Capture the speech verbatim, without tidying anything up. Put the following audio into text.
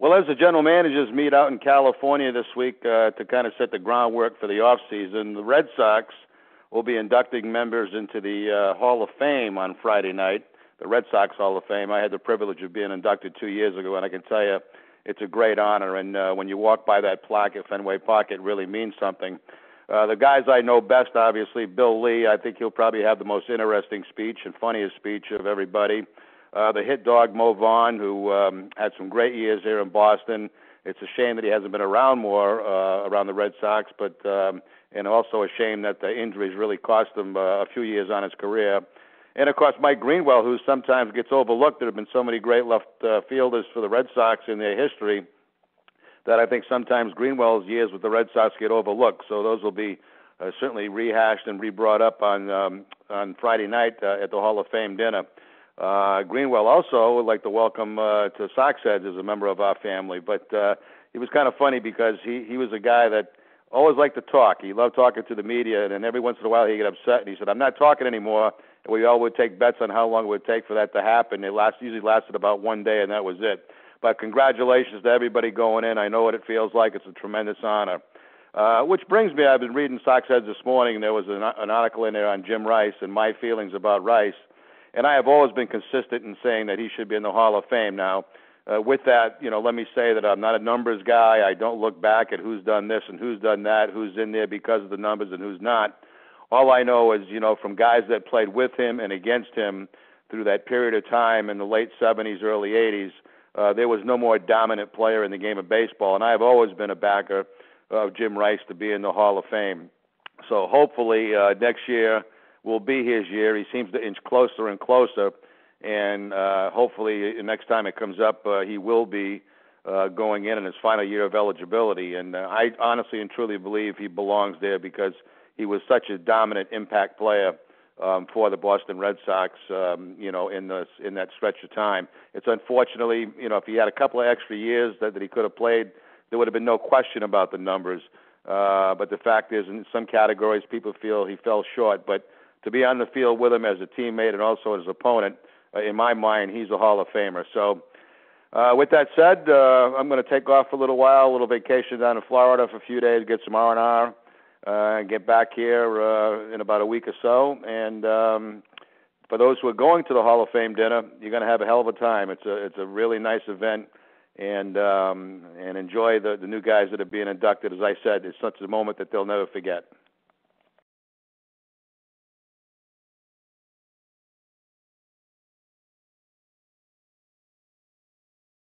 Well, as the general managers meet out in California this week uh, to kind of set the groundwork for the offseason, the Red Sox will be inducting members into the uh, Hall of Fame on Friday night, the Red Sox Hall of Fame. I had the privilege of being inducted two years ago, and I can tell you it's a great honor. And uh, when you walk by that plaque at Fenway Park, it really means something. Uh, the guys I know best, obviously, Bill Lee, I think he'll probably have the most interesting speech and funniest speech of everybody. Uh, the hit dog, Mo Vaughn, who um, had some great years here in Boston. It's a shame that he hasn't been around more uh, around the Red Sox, but um, and also a shame that the injuries really cost him uh, a few years on his career. And, of course, Mike Greenwell, who sometimes gets overlooked. There have been so many great left uh, fielders for the Red Sox in their history that I think sometimes Greenwell's years with the Red Sox get overlooked. So those will be uh, certainly rehashed and re-brought up on, um, on Friday night uh, at the Hall of Fame dinner. Uh, Greenwell also would like to welcome uh, to Soxheads as a member of our family. But uh, it was kind of funny because he, he was a guy that always liked to talk. He loved talking to the media, and then every once in a while he'd get upset, and he said, "I'm not talking anymore." And we all would take bets on how long it would take for that to happen. It last, usually lasted about one day, and that was it. But congratulations to everybody going in. I know what it feels like. It's a tremendous honor. Uh, which brings me, I've been reading Soxheads this morning, and there was an, an article in there on Jim Rice and my feelings about Rice. And I have always been consistent in saying that he should be in the Hall of Fame. Now, uh, with that, you know, let me say that I'm not a numbers guy. I don't look back at who's done this and who's done that, who's in there because of the numbers and who's not. All I know is, you know, from guys that played with him and against him through that period of time in the late seventies, early eighties, uh, there was no more dominant player in the game of baseball. And I've always been a backer of Jim Rice to be in the Hall of Fame. So hopefully uh, next year will be his year. He seems to inch closer and closer, and uh, hopefully next time it comes up, uh, he will be uh, going in in his final year of eligibility. And uh, I honestly and truly believe he belongs there because he was such a dominant impact player um, for the Boston Red Sox, um, you know, in the in that stretch of time. It's unfortunately, you know, if he had a couple of extra years that, that he could have played, there would have been no question about the numbers. Uh, but the fact is, in some categories, people feel he fell short, but to be on the field with him as a teammate and also as an opponent, uh, in my mind, he's a Hall of Famer. So uh, with that said, uh, I'm going to take off for a little while, a little vacation down in Florida for a few days, get some R and R, uh, and get back here uh, in about a week or so. And um, for those who are going to the Hall of Fame dinner, you're going to have a hell of a time. It's a, it's a really nice event, and um, and enjoy the, the new guys that are being inducted. As I said, it's such a moment that they'll never forget.